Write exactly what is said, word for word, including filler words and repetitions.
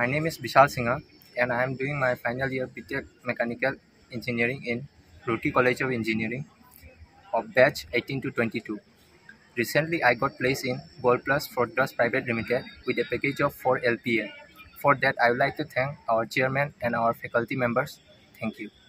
My name is Bishal Singha and I am doing my final year B.Tech Mechanical Engineering in Roorkee College of Engineering of batch eighteen to twenty-two. Recently, I got placed in Gold Plus Fordos Private Limited with a package of four L P A. For that, I would like to thank our chairman and our faculty members. Thank you.